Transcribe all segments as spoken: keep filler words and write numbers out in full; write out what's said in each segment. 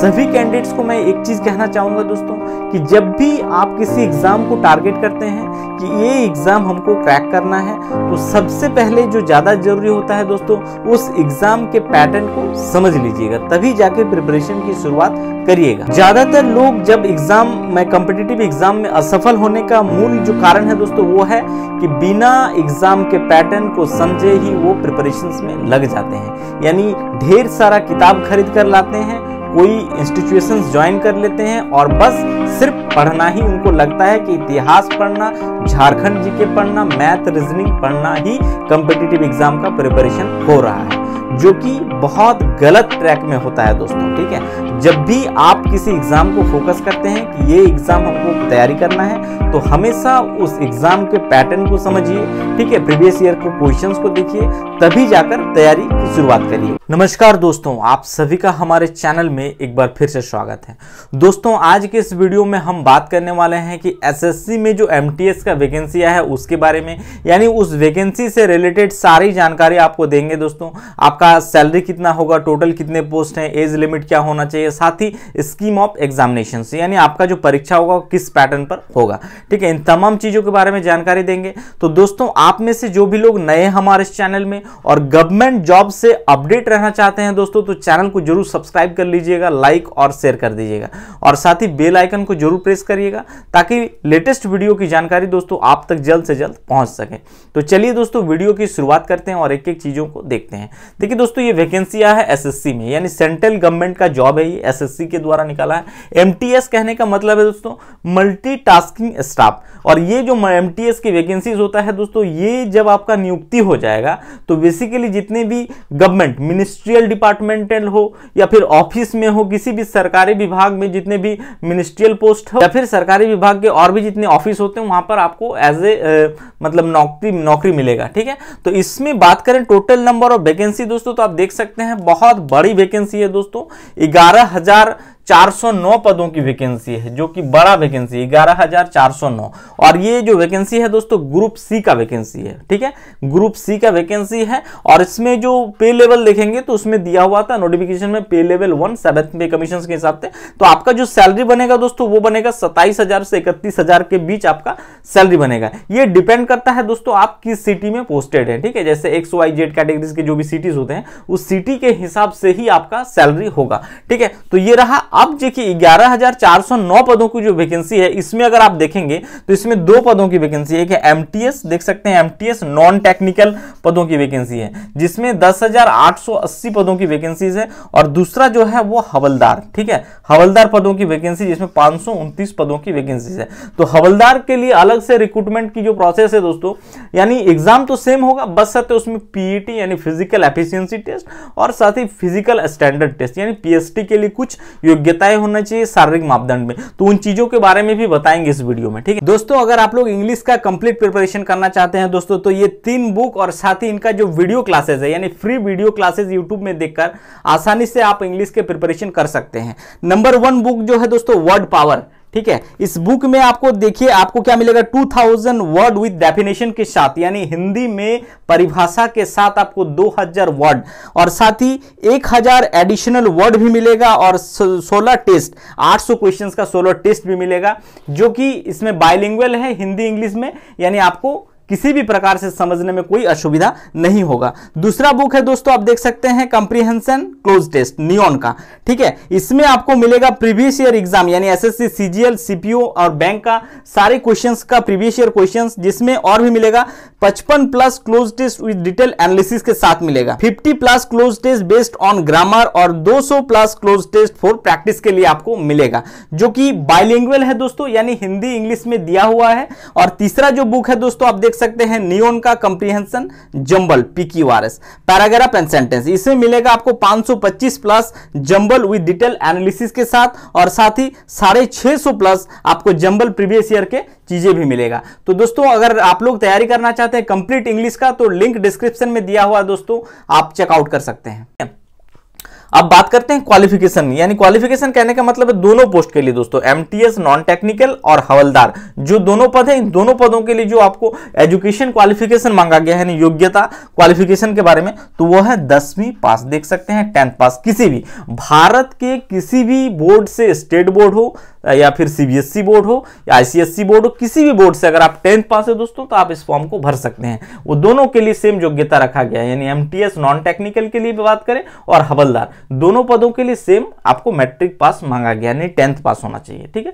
सभी कैंडिडेट्स को मैं एक चीज़ कहना चाहूँगा दोस्तों कि जब भी आप किसी एग्ज़ाम को टारगेट करते हैं कि ये एग्ज़ाम हमको क्रैक करना है, तो सबसे पहले जो ज़्यादा ज़रूरी होता है दोस्तों, उस एग्ज़ाम के पैटर्न को समझ लीजिएगा, तभी जाके प्रिपरेशन की शुरुआत करिएगा। ज़्यादातर लोग जब एग्ज़ाम में कॉम्पिटिटिव एग्ज़ाम में असफल होने का मूल जो कारण है दोस्तों, वो है कि बिना एग्ज़ाम के पैटर्न को समझे ही वो प्रिपरेशंस में लग जाते हैं, यानी ढेर सारा किताब खरीद कर लाते हैं, कोई इंस्टीट्यूशंस ज्वाइन कर लेते हैं और बस सिर्फ पढ़ना ही उनको लगता है कि इतिहास पढ़ना, झारखंड जीके पढ़ना, मैथ रीजनिंग पढ़ना ही कॉम्पिटिटिव एग्जाम का प्रिपरेशन हो रहा है, जो कि बहुत गलत ट्रैक में होता है दोस्तों। ठीक है, जब भी आप किसी एग्जाम को फोकस करते हैं कि ये एग्जाम हमको तैयारी करना है, तो हमेशा उस एग्जाम के पैटर्न को समझिए। ठीक है, प्रीवियस ईयर के क्वेश्चंस को देखिए, तभी जाकर तैयारी की शुरुआत करिए। नमस्कार दोस्तों, आप सभी का हमारे चैनल में एक बार फिर से स्वागत है। दोस्तों, आज के इस वीडियो में हम बात करने वाले हैं कि एसएससी में जो एमटीएस का वैकेंसी आया है उसके बारे में, यानी उस वैकेंसी से रिलेटेड सारी जानकारी आपको देंगे दोस्तों। आपका सैलरी कितना होगा, टोटल कितने पोस्ट हैं, एज लिमिट क्या होना चाहिए, साथ ही स्कीम ऑफ एग्जामिनेशन, यानी आपका जो परीक्षा होगा किस पैटर्न पर होगा। ठीक है, इन तमाम चीज़ों के बारे में जानकारी देंगे। तो दोस्तों, आप में से जो भी लोग नए हमारे इस चैनल में और गवर्नमेंट जॉब से अपडेट रहना चाहते हैं दोस्तों, तो चैनल को जरूर सब्सक्राइब कर लीजिएगा, लाइक और शेयर कर दीजिएगा और साथ ही बेल आइकन को जरूर प्रेस करिएगा, ताकि लेटेस्ट वीडियो की जानकारी दोस्तों आप तक जल्द से जल्द पहुंच सके। तो चलिए दोस्तों, वीडियो की शुरुआत करते हैं और एक एक चीजों को देखते हैं। देखिए दोस्तों, ये वैकेंसी है एसएससी में, यानी सेंट्रल गवर्नमेंट का जॉब है, ये एसएससी के द्वारा निकाला है। एमटीएस कहने का मतलब है दोस्तों मल्टीटास्किंग स्टाफ, और ये जो एमटीएस की वैकेंसीज होता है दोस्तों, ये जब आपका नियुक्ति हो जाएगा तो बेसिकली जितने भी गवर्नमेंट मिनिस्ट्रियल डिपार्टमेंटल हो या फिर ऑफिस में हो, किसी भी सरकारी विभाग में जितने भी मिनिस्ट्रियल पोस्ट हो या फिर सरकारी विभाग के और भी जितने ऑफिस होते हैं, वहां पर आपको एज ए मतलब नौकरी नौकरी मिलेगा। ठीक है, तो इसमें बात करें टोटल नंबर ऑफ वैकेंसी दोस्तों, तो आप देख सकते हैं बहुत बड़ी वैकेंसी है दोस्तों, ग्यारह हजार चार सौ नौ पदों की वैकेंसी है, जो कि बड़ा वैकेंसी ग्यारह हजार चार सौ नौ, और ये जो वैकेंसी है दोस्तों ग्रुप सी का वैकेंसी है। ठीक है, ग्रुप सी का वैकेंसी है, और इसमें जो पे लेवल देखेंगे तो उसमें दिया हुआ था नोटिफिकेशन में pay level one seventh pay commission के हिसाब से, तो आपका जो सैलरी बनेगा दोस्तों वो बनेगा सत्ताईस हजार से इकतीस हजार के बीच आपका सैलरी बनेगा। ये डिपेंड करता है दोस्तों आप किस सिटी में पोस्टेड है। ठीक है, जैसे एक्स वाई जेड कैटेगरीज के जो भी सिटीज होते हैं, उस सिटी के हिसाब से ही आपका सैलरी होगा। ठीक है, तो ये रहा। अब देखिए ग्यारह हजार चार सौ नौ पदों की जो वैकेंसी है, इसमें अगर आप देखेंगे तो इसमें दो पदों की वैकेंसी है, एक है एमटीएस, देख सकते हैं एमटीएस नॉन टेक्निकल पदों की वैकेंसी है, जिसमें दस हजार आठ सौ अस्सी पदों की वैकेंसीज है, और दूसरा जो है वो हवलदार। ठीक है, हवलदार पदों की वैकेंसी, जिसमें पांच सौ उनतीस पदों की वैकेंसीज है। तो हवलदार के लिए अलग से रिक्रूटमेंट की जो प्रोसेस है दोस्तों, यानी एग्जाम तो सेम होगा, बस साथ उसमें पीईटी यानी फिजिकल एफिशिएंसी टेस्ट और साथ ही फिजिकल स्टैंडर्ड टेस्ट यानी पीएसटी के लिए कुछ योग्यताएं होना चाहिए शारीरिक मापदंड में, तो उन चीजों के बारे में भी बताएंगे इस वीडियो में। ठीक है दोस्तों, अगर आप लोग इंग्लिश का कंप्लीट प्रिपरेशन करना चाहते हैं दोस्तों, तो ये तीन बुक और साथ ही इनका जो वीडियो क्लासेस है, यानी फ्री वीडियो क्लासेस यूट्यूब में देखकर आसानी से आप इंग्लिश के प्रिपरेशन कर सकते हैं। नंबर वन बुक जो है दोस्तों वर्ड पावर। ठीक है, इस बुक में आपको देखिए आपको क्या मिलेगा, दो हज़ार वर्ड विद डेफिनेशन के साथ, यानी हिंदी में परिभाषा के साथ आपको दो हज़ार वर्ड और साथ ही एक हज़ार एडिशनल वर्ड भी मिलेगा, और सोलह टेस्ट आठ सौ क्वेश्चंस का सोलह टेस्ट भी मिलेगा, जो कि इसमें बाइलिंगुअल है हिंदी इंग्लिश में, यानी आपको किसी भी प्रकार से समझने में कोई असुविधा नहीं होगा। दूसरा बुक है दोस्तों, आप देख सकते हैं कंप्रीहेंशन क्लोज टेस्ट नियोन का। ठीक है, इसमें आपको मिलेगा प्रीवियस ईयर एग्जाम, यानी एसएससी सीजीएल सीपीओ और बैंक का सारे क्वेश्चंस का प्रीवियस ईयर क्वेश्चंस, जिसमें और भी मिलेगा पचपन plus cloze test with detail analysis के साथ मिलेगा, fifty plus cloze test based on grammar, और दो सौ plus cloze test for practice के लिए आपको मिलेगा, जो कि बाइलिंगुअल है दोस्तों, यानी हिंदी इंग्लिश में दिया हुआ है। और तीसरा जो बुक है दोस्तों, आप देख सकते हैं नियोन का comprehension jumble PQRS paragraph and sentence, इसमें मिलेगा आपको पांच सौ पच्चीस plus jumble with detail analysis के साथ, और साथ ही साढ़े छह सौ प्लस आपको जंबल प्रीवियस ईयर के चीजें भी मिलेगा। तो दोस्तों, अगर आप लोग तैयारी करना चाहते हैं कंप्लीट इंग्लिश का, तो लिंक डिस्क्रिप्शन में दिया हुआ दोस्तों, आप चेकआउट कर सकते हैं। अब बात करते हैं क्वालिफिकेशन, यानी क्वालिफिकेशन कहने का मतलब है दोनों पोस्ट के लिए दोस्तों, एमटीएस नॉन टेक्निकल और हवलदार जो दोनों पद हैं, इन दोनों पदों के लिए जो आपको एजुकेशन क्वालिफिकेशन मांगा गया है योग्यता क्वालिफिकेशन के बारे में, तो वो है दसवीं पास, देख सकते हैं टेंथ पास, किसी भी भारत के किसी भी बोर्ड से, स्टेट बोर्ड हो या फिर सीबीएसई बोर्ड हो या आईसीएसई बोर्ड हो, किसी भी बोर्ड से अगर आप टेंथ पास हो दोस्तों तो आप इस फॉर्म को भर सकते हैं। वो दोनों के लिए सेम योग्यता रखा गया है, यानी एमटीएस नॉन टेक्निकल के लिए भी बात करें और हवलदार, दोनों पदों के लिए सेम आपको मैट्रिक पास मांगा गया, यानी टेंथ पास होना चाहिए। ठीक है,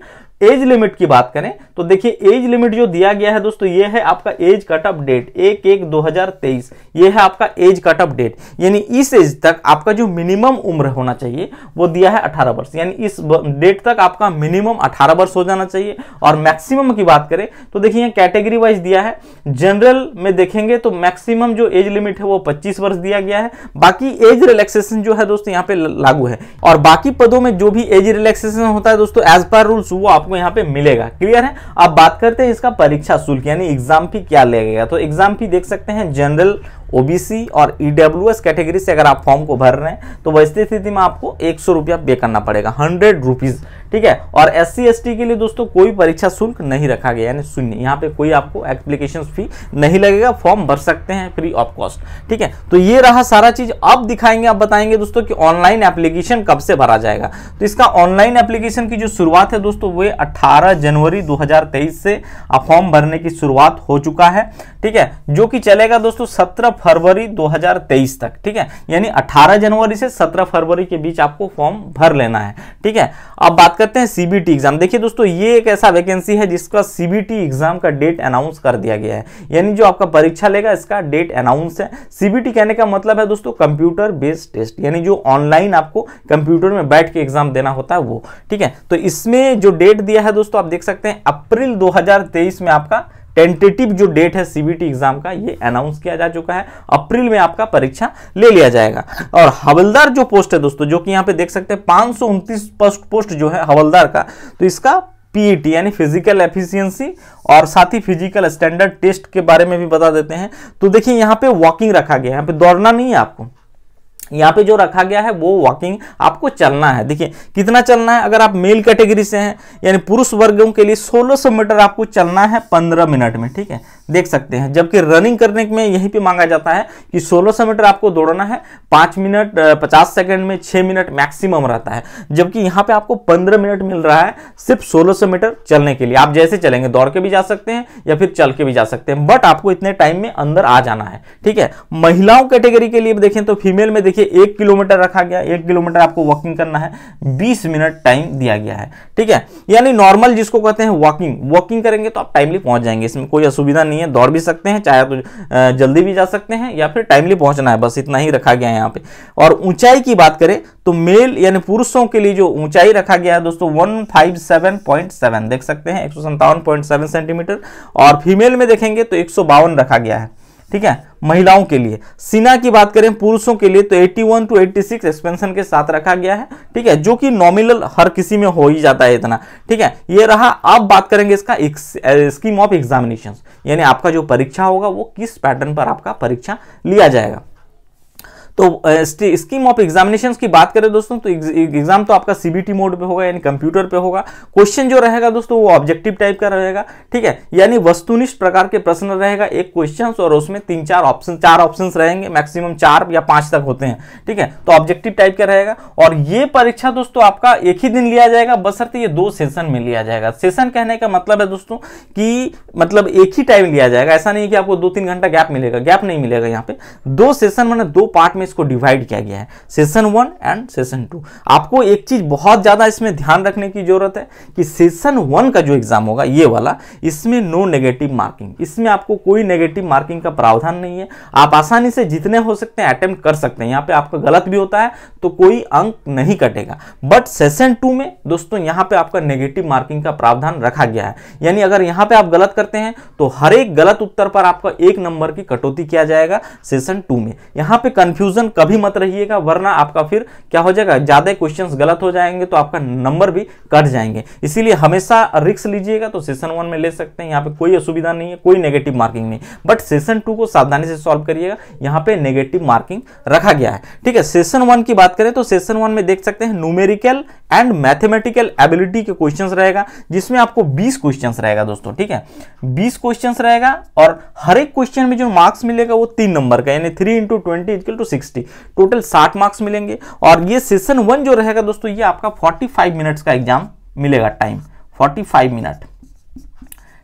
एज लिमिट की बात करें तो देखिए एज लिमिट जो दिया गया है दोस्तों ये है आपका एज कट ऑफ डेट एक एक दो हजार तेईस ये है आपका एज कट ऑफ डेट, यानी इस एज तक आपका जो मिनिमम उम्र होना चाहिए वो दिया है अठारह वर्ष, यानी इस डेट तक आपका मिनिमम अठारह वर्ष हो जाना चाहिए। और मैक्सिमम की बात करें तो देखिए कैटेगरी वाइज दिया है, जनरल में देखेंगे तो मैक्सिमम जो एज लिमिट है वो पच्चीस वर्ष दिया गया है, बाकी एज रिलैक्सेशन जो है दोस्तों यहाँ पे लागू है, और बाकी पदों में जो भी एज रिलैक्सेशन होता है दोस्तों एज पर रूल्स वो आपको यहाँ पे मिलेगा। क्लियर है, अब बात करते हैं इसका परीक्षा शुल्क यानी एग्जाम फी क्या लगेगा, तो एग्जाम फी देख सकते हैं जनरल ओबीसी और ईडब्ल्यूएस कैटेगरी से अगर आप फॉर्म को भर रहे हैं तो वैसी स्थिति में आपको एक सौ रुपया पे करना पड़ेगा, हंड्रेड रुपीज। ठीक है, और एस सी एस टी के लिए दोस्तों कोई परीक्षा शुल्क नहीं रखा गया, यानी शून्य, यहाँ पे कोई आपको एप्लीकेशन फी नहीं लगेगा, फॉर्म भर सकते हैं फ्री ऑफ कॉस्ट। ठीक है, तो ये रहा सारा चीज। अब दिखाएंगे, अब बताएंगे दोस्तों कि ऑनलाइन एप्लीकेशन कब से भरा जाएगा, तो इसका ऑनलाइन एप्लीकेशन की जो शुरुआत है दोस्तों वो अठारह जनवरी दो हजार तेईस से आप फॉर्म भरने की शुरुआत हो चुका है। ठीक है, जो कि चलेगा दोस्तों सत्रह फरवरी दो हजार तेईस तक। ठीक है, यानी अठारह जनवरी से सत्रह फरवरी के बीच आपको फॉर्म भर लेना है। ठीक है, अब बात करते हैं सीबीटी एग्जाम। देखिए दोस्तों ये एक ऐसा वैकेंसी है जिसका सीबीटी एग्जाम का डेट अनाउंस कर दिया गया है, यानी जो आपका परीक्षा लेगा इसका डेट अनाउंस है। सीबीटी कहने का मतलब है दोस्तों कंप्यूटर बेस्ड टेस्ट, यानी जो ऑनलाइन आपको कंप्यूटर में बैठ के एग्जाम देना होता है वो। ठीक है, तो इसमें जो डेट दिया है दोस्तों आप देख सकते हैं अप्रैल दो हजार तेईस में आपका टेंटेटिव जो डेट है सीबीटी एग्जाम का ये अनाउंस किया जा चुका है, अप्रैल में आपका परीक्षा ले लिया जाएगा। और हवलदार जो पोस्ट है दोस्तों, जो कि यहाँ पे देख सकते हैं पांच सौ उनतीस पोस्ट जो है हवलदार का, तो इसका पीईटी यानी फिजिकल एफिशिएंसी और साथ ही फिजिकल स्टैंडर्ड टेस्ट के बारे में भी बता देते हैं। तो देखिए यहाँ पे वॉकिंग रखा गया है, यहाँ पे दौड़ना नहीं है आपको, यहाँ पे जो रखा गया है वो वॉकिंग, आपको चलना है। देखिए कितना चलना है, अगर आप मेल कैटेगरी से हैं यानी पुरुष वर्गों के लिए सोलह सौ मीटर आपको चलना है पंद्रह मिनट में। ठीक है, देख सकते हैं, जबकि रनिंग करने में यहीं पे मांगा जाता है कि सोलह सौ मीटर आपको दौड़ना है, पाँच मिनट पचास सेकंड में छह मिनट मैक्सिमम रहता है, जबकि यहाँ पे आपको पंद्रह मिनट मिल रहा है सिर्फ सोलह सौ मीटर चलने के लिए। आप जैसे चलेंगे दौड़ के भी जा सकते हैं या फिर चल के भी जा सकते हैं, बट आपको इतने टाइम में अंदर आ जाना है। ठीक है, महिलाओं कैटेगरी के लिए देखें तो फीमेल में देखिए एक किलोमीटर रखा गया, एक किलोमीटर आपको वॉकिंग करना है, बीस मिनट टाइम दिया गया है। ठीक है, यानी नॉर्मल जिसको कहते हैं वॉकिंग, वॉकिंग करेंगे तो आप टाइमली पहुंच जाएंगे, इसमें कोई असुविधा नहीं है, दौड़ भी सकते हैं, चाहे तो जल्दी भी जा सकते हैं या फिर टाइमली पहुंचना है, बस इतना ही रखा गया है यहाँ पे। और ऊंचाई की बात करें तो मेल यानी पुरुषों के लिए जो ऊंचाई रखा गया है दोस्तों एक सौ सत्तावन पॉइंट सात देख सकते हैं एक सौ सत्तावन पॉइंट सात सेंटीमीटर, और फीमेल में देखेंगे तो एक सौ बावन रखा गया है। ठीक है, महिलाओं के लिए सीना की बात करें पुरुषों के लिए तो इक्यासी टू छियासी एक्सपेंशन के साथ रखा गया है। ठीक है, जो कि नॉमिनल हर किसी में हो ही जाता है इतना। ठीक है, ये रहा। अब बात करेंगे इसका स्कीम ऑफ एग्जामिनेशंस, यानी आपका जो परीक्षा होगा वो किस पैटर्न पर आपका परीक्षा लिया जाएगा। तो स्कीम ऑफ एग्जामिनेशंस की बात करें दोस्तों तो एग्जाम तो आपका सीबीटी मोड पे होगा, यानी कंप्यूटर पे होगा। क्वेश्चन जो रहेगा दोस्तों वो ऑब्जेक्टिव टाइप का रहेगा। ठीक है, यानी वस्तुनिष्ठ प्रकार के प्रश्न रहेगा, एक क्वेश्चन और उसमें तीन चार ऑप्शन चार ऑप्शन रहेंगे, मैक्सिमम चार या पांच तक होते हैं। ठीक है, तो ऑब्जेक्टिव टाइप का रहेगा। और ये परीक्षा दोस्तों आपका एक ही दिन लिया जाएगा, बशर्ते ये दो सेशन में लिया जाएगा। सेशन कहने का मतलब है दोस्तों कि मतलब एक ही टाइम लिया जाएगा, ऐसा नहीं कि आपको दो तीन घंटा गैप मिलेगा, गैप नहीं मिलेगा। यहाँ पे दो सेशन मैंने दो पार्ट इसको डिवाइड किया गया है, session one and session two. आपको एक चीज बहुत ज्यादा इसमें ध्यान रखने की जरूरत है कि सेशन वन का जो एग्जाम होगा ये वाला, इसमें नो नेगेटिव मार्किंग, इसमें आपको कोई नेगेटिव मार्किंग का प्रावधान नहीं है। आप आसानी से जितने हो सकते हैं अटेम्प्ट कर सकते हैं। यहाँ पे आपका गलत भी होता है तो कोई अंक नहीं कटेगा। बट सेशन टू में दोस्तों यहाँ पे आपका नेगेटिव मार्किंग का प्रावधान रखा गया है, यानी अगर यहाँ पे आप गलत करते हैं तो हर एक गलत उत्तर पर आपका एक नंबर की कटौती किया जाएगा सेशन टू में। यहाँ पे कंफ्यूज कंफ्यूजन कभी मत रहिएगा, वरना आपका फिर क्या हो जाएगा, ज्यादा क्वेश्चंस गलत हो जाएंगे तो आपका नंबर भी कट जाएंगे। इसीलिए हमेशा रिस्क लीजिएगा तो सेशन वन में ले सकते हैं, यहाँ पे कोई असुविधा नहीं है, कोई नेगेटिव मार्किंग नहीं, बट सेशन टू को सावधानी से सॉल्व करिएगा, यहाँ पे नेगेटिव मार्किंग रखा गया है। ठीक है, सेशन वन की बात करें तो सेशन वन में देख सकते हैं न्यूमेरिकल एंड मैथमेटिकल एबिलिटी के क्वेश्चंस रहेगा, जिसमें आपको बीस क्वेश्चंस रहेगा दोस्तों। ठीक है, बीस क्वेश्चंस रहेगा और हर एक क्वेश्चन में जो मार्क्स मिलेगा वो तीन नंबर का, यानी three into twenty equal to sixty, total साठ मार्क्स मिलेंगे। और ये सेशन वन जो रहेगा दोस्तों, ये आपका फोर्टी फाइव मिनट्स का एग्जाम मिलेगा, टाइम फोर्टी फाइव मिनट।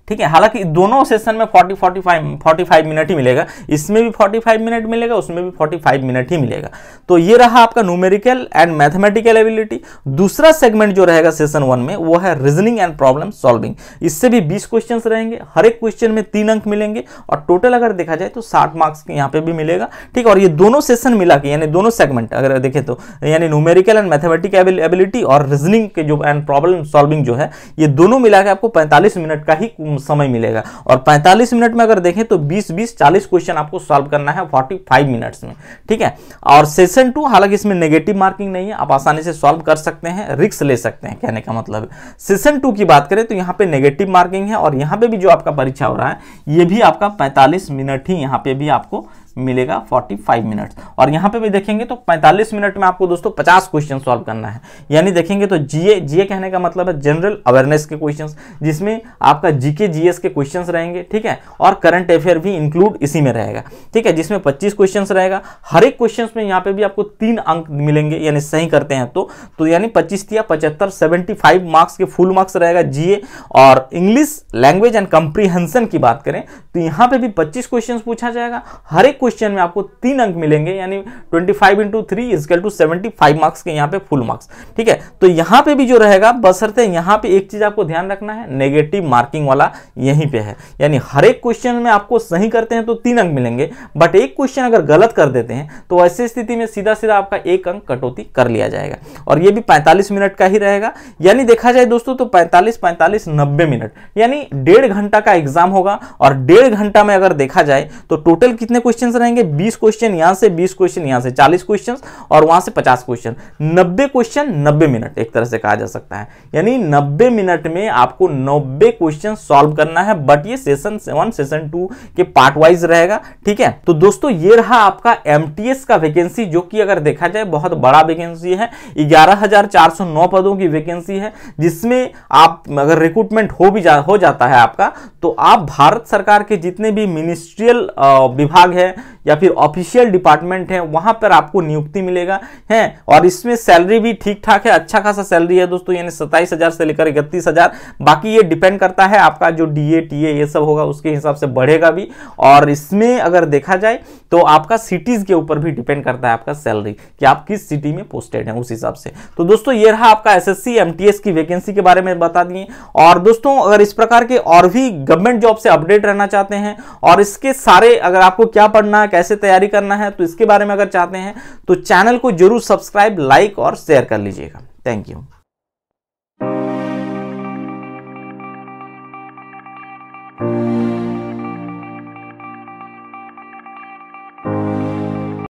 ठीक है, हालांकि दोनों सेशन में चालीस, पैंतालीस, पैंतालीस मिनट ही मिलेगा, इसमें भी पैंतालीस मिनट मिलेगा, उसमें भी पैंतालीस मिनट ही मिलेगा। तो ये रहा आपका न्यूमेरिकल एंड मैथमेटिकल एबिलिटी। दूसरा सेगमेंट जो रहेगा सेशन वन में वो है रीजनिंग एंड प्रॉब्लम सॉल्विंग, इससे भी बीस क्वेश्चंस रहेंगे, हर एक क्वेश्चन में तीन अंक मिलेंगे और टोटल अगर देखा जाए तो साठ मार्क्स के यहाँ पे भी मिलेगा। ठीक है, और ये दोनों सेशन मिला के यानी दोनों सेगमेंट अगर देखें तो यानी न्यूमेरिकल एंड मैथमेटिकल एबिलिटी और रीजनिंग के जो एंड प्रॉब्लम सॉल्विंग जो है, ये दोनों मिला के आपको पैंतालीस मिनट का ही समय मिलेगा। और पैंतालीस मिनट में अगर देखें तो बीस बीस चालीस क्वेश्चन आपको सॉल्व करना है पैंतालीस मिनट्स में। ठीक है, और सेशन टू हालांकि इसमें नेगेटिव मार्किंग नहीं है, आप आसानी से सॉल्व कर सकते हैं, रिस्क ले सकते हैं, कहने का मतलब। सेशन टू की बात करें तो यहाँ पे नेगेटिव मार्किंग है और यहाँ पे भी जो आपका परीक्षा हो रहा है ये भी आपका पैंतालीस मिनट ही यहाँ पे भी आपको मिलेगा, पैंतालीस मिनट्स। और यहाँ पे भी देखेंगे तो पैंतालीस मिनट में आपको दोस्तों पचास क्वेश्चन सॉल्व करना है, यानी देखेंगे तो जीए जीए कहने का मतलब है जनरल अवेयरनेस के क्वेश्चंस, जिसमें आपका जीके जीएस के क्वेश्चंस रहेंगे। ठीक है, और करंट अफेयर भी इंक्लूड इसी में रहेगा। ठीक है, जिसमें पच्चीस क्वेश्चन रहेगा, हर एक क्वेश्चन में यहाँ पे भी आपको तीन अंक मिलेंगे, यानी सही करते हैं तो, तो यानी पच्चीस या पचहत्तर सेवेंटी फाइव मार्क्स के फुल मार्क्स रहेगा जीए। और इंग्लिश लैंग्वेज एंड कंप्रीहेंशन की बात करें तो यहाँ पे भी पच्चीस क्वेश्चन पूछा जाएगा, हर एक क्वेश्चन में आपको तीन अंक मिलेंगे, यानी पच्चीस into three is equal to पचहत्तर मार्क्स के यहाँ पे फुल मार्क्स। ठीक है, तो यहाँ पे भी जो रहेगा, बशर्ते यहाँ पे एक चीज आपको ध्यान रखना है, नेगेटिव मार्किंग वाला यहीं पे है, यानी हर एक क्वेश्चन में आपको सही करते हैं तो तीन अंक मिलेंगे, बट एक क्वेश्चन अगर गलत कर देते हैं तो ऐसी स्थिति में सीधा सीधा आपका एक अंक कटौती कर लिया जाएगा। और ये भी पैंतालीस मिनट का ही रहेगा, यानी देखा जाए दोस्तों तो पैंतालीस पैंतालीस नब्बे मिनट, यानी डेढ़ घंटा का एग्जाम होगा। और डेढ़ घंटा में अगर देखा जाए तो टोटल कितने क्वेश्चन रहेंगे, बीस क्वेश्चन यहां से, बीस क्वेश्चन यहां से, चालीस क्वेश्चन और वहां से पचास क्वेश्चन, नब्बे क्वेश्चन नब्बे मिनट एक तरह से कहा जा सकता है। यानी नब्बे मिनट में आपको नब्बे क्वेश्चन सॉल्व करना है, बट ये सेशन वन सेशन टू के पार्ट वाइज रहेगा। ठीक है, तो दोस्तों ये रहा आपका एमटीएस का वैकेंसी, जो कि अगर देखा जाए बहुत बड़ा वैकेंसी है, ग्यारह हजार चार सौ नौ पदों की वैकेंसी है, जिसमें आप अगर रिक्रूटमेंट हो भी जा, हो जाता है आपका, तो आप भारत सरकार के जितने भी मिनिस्ट्रियल विभाग है या फिर ऑफिशियल डिपार्टमेंट है वहां पर आपको नियुक्ति मिलेगा है। और इसमें सैलरी भी ठीक ठाक है, अच्छा खासा सैलरी है दोस्तों, यानी सत्ताईस हजार से लेकर इकतीस हजार, बाकी ये डिपेंड करता है आपका जो डीए टीए ये सब होगा उसके हिसाब से बढ़ेगा भी। और इसमें अगर देखा जाए तो आपका सिटीज के ऊपर भी डिपेंड करता है आपका सैलरी, कि आप किस सिटी में पोस्टेड हैं उस हिसाब से। तो दोस्तों ये रहा आपका एसएससी एमटीएस की वैकेंसी के बारे में बता दिए। और दोस्तों अगर इस प्रकार के और भी गवर्नमेंट जॉब से अपडेट रहना चाहते हैं और इसके सारे अगर आपको क्या पढ़ना है, कैसे तैयारी करना है, तो इसके बारे में अगर चाहते हैं तो चैनल को जरूर सब्सक्राइब, लाइक और शेयर कर लीजिएगा। Thank you.